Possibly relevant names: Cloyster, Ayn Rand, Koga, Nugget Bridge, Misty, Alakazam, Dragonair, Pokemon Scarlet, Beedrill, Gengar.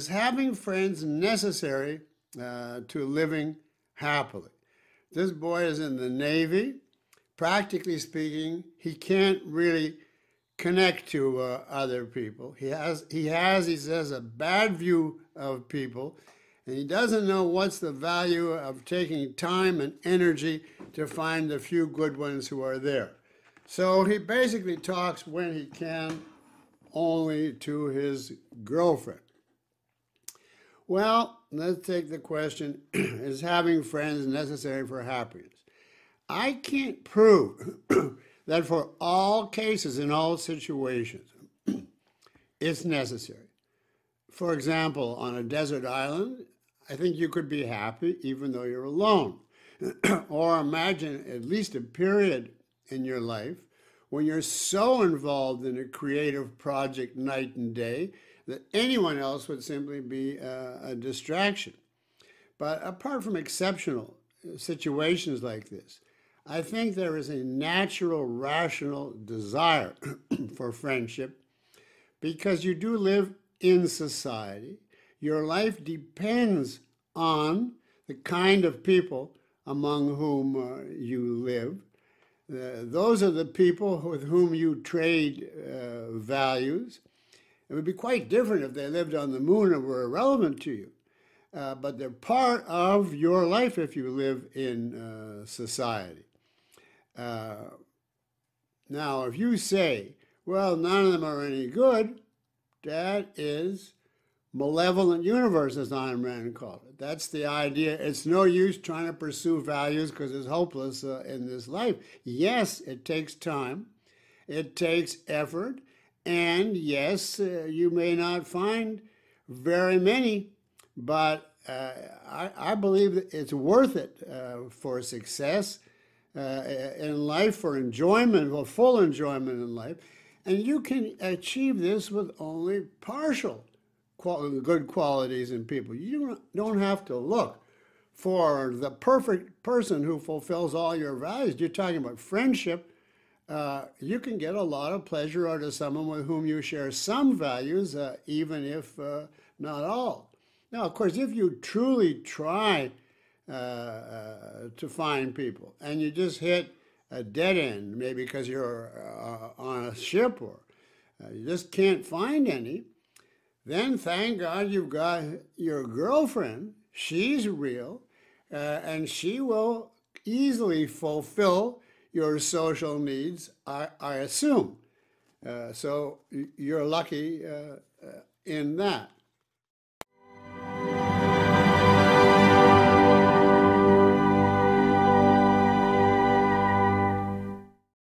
is having friends necessary to living happily. This boy is in the Navy. Practically speaking, he can't really connect to other people. He says, a bad view of people, and he doesn't know what's the value of taking time and energy to find the few good ones who are there. So he basically talks when he can only to his girlfriend. Well, let's take the question, is having friends necessary for happiness? I can't prove that for all cases, in all situations, it's necessary. For example, on a desert island, I think you could be happy even though you're alone. Or imagine at least a period in your life when you're so involved in a creative project night and day that anyone else would simply be a distraction. But apart from exceptional situations like this, I think there is a natural, rational desire for friendship because you do live in society. Your life depends on the kind of people among whom you live. Those are the people with whom you trade values. It would be quite different if they lived on the moon and were irrelevant to you. But they're part of your life if you live in society. Now, if you say, well, none of them are any good, that is malevolent universe, as Ayn Rand called it. That's the idea. It's no use trying to pursue values because it's hopeless in this life. Yes, it takes time. It takes effort. And yes, you may not find very many, but I believe that it's worth it for success in life, for enjoyment, for full enjoyment in life. And you can achieve this with only partial good qualities in people. You don't have to look for the perfect person who fulfills all your values. You're talking about friendship. You can get a lot of pleasure out of someone with whom you share some values, even if not all. Now, of course, if you truly try to find people and you just hit a dead end, maybe because you're on a ship or you just can't find any, then thank God you've got your girlfriend. She's real, and she will easily fulfill your social needs, I assume. So you're lucky in that.